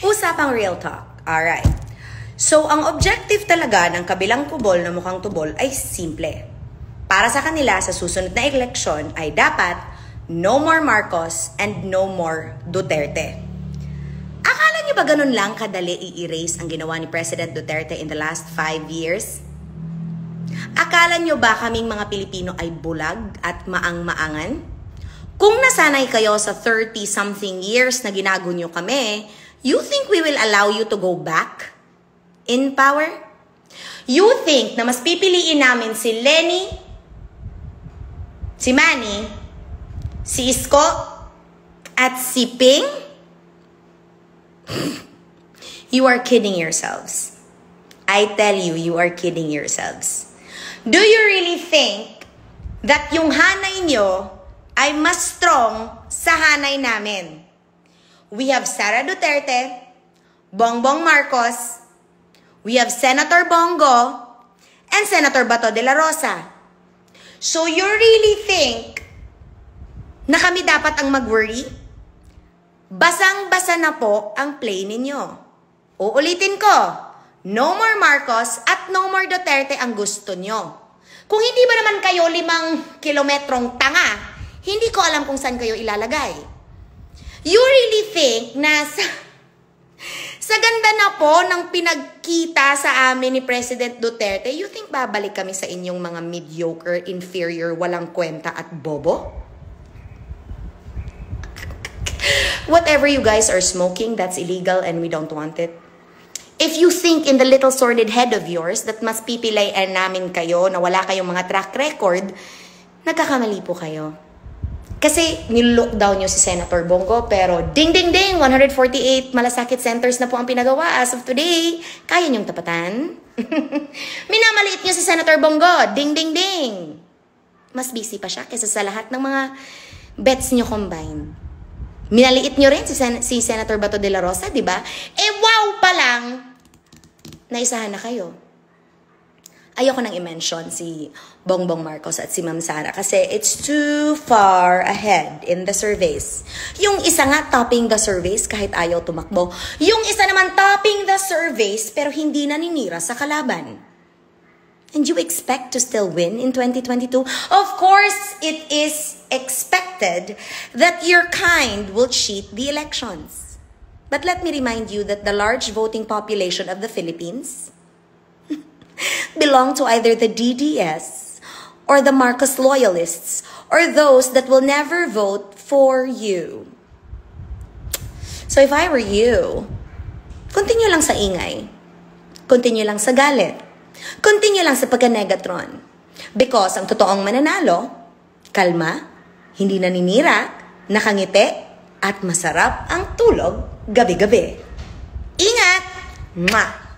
Usapang real talk. Alright. So, ang objective talaga ng kabilang kubol na mukhang tubol ay simple. Para sa kanila, sa susunod na eleksyon ay dapat no more Marcos and no more Duterte. Akala niyo ba ganun lang kadali i-erase ang ginawa ni President Duterte in the last 5 years? Akala niyo ba kaming mga Pilipino ay bulag at maang-maangan? Kung nasanay kayo sa 30-something years na ginagunyo kami, you think we will allow you to go back in power? You think na mas pipiliin namin si Lenny, si Manny, si Isko, at si Ping? You are kidding yourselves. I tell you, you are kidding yourselves. Do you really think that yung hanay nyo ay mas strong sa hanay namin? We have Sara Duterte, Bongbong Marcos, we have Senator Bong Go, and Senator Bato de la Rosa. So you really think na kami dapat ang mag-worry? Basang-basa na po ang play ninyo. Uulitin ko, no more Marcos at no more Duterte ang gusto nyo. Kung hindi ba naman kayo 5 kilometrong tanga, hindi ko alam kung saan kayo ilalagay. You really think na sa ganda na po ng pinagkita sa amin ni President Duterte, you think babalik kami sa inyong mga mediocre, inferior, walang kwenta at bobo? Whatever you guys are smoking, that's illegal and we don't want it. If you think in the little sordid head of yours that mas pipilayan namin kayo na wala kayong mga track record, nagkakamali po kayo. Kasi nilockdown nyo si Senator Bong Go, pero ding-ding-ding, 148 malasakit centers na po ang pinagawa as of today. Kaya nyong tapatan? Minamaliit nyo si Senator Bong Go, ding-ding-ding. Mas busy pa siya kaysa sa lahat ng mga bets nyo combined. Minaliit nyo rin si Senator Bato de la Rosa, di ba? Eh wow pa lang, naisahan na kayo. Ayoko nang i-mention si Bongbong Marcos at si Ma'am Sara kasi it's too far ahead in the surveys. Yung isa nga topping the surveys kahit ayaw tumakbo. Yung isa naman topping the surveys pero hindi naninira sa kalaban. And you expect to still win in 2022? Of course, it is expected that your kind will cheat the elections. But let me remind you that the large voting population of the Philippines belong to either the DDS or the Marcos loyalists or those that will never vote for you. So if I were you, continue lang sa ingay. Continue lang sa galit. Continue lang sa pagka-negatron. Because ang totoong mananalo, kalma, hindi naninira, nakangiti, at masarap ang tulog gabi-gabi. Ingat! Ma!